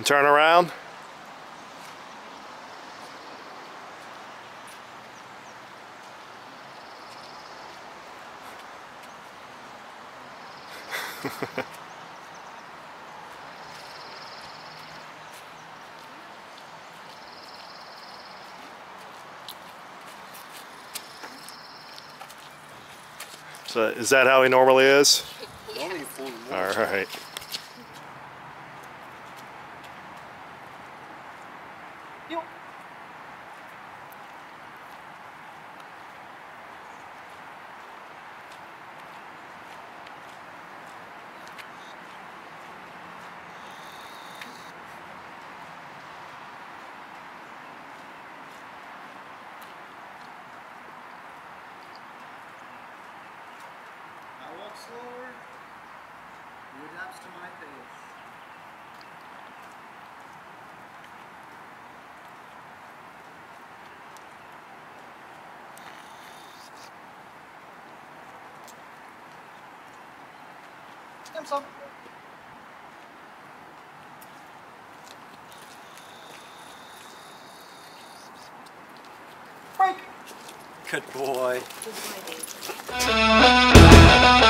and turn around. So is that how he normally is? Yes. All right. Slower, he adapts to my pace. Stamps up. Break. Good boy. Good boy.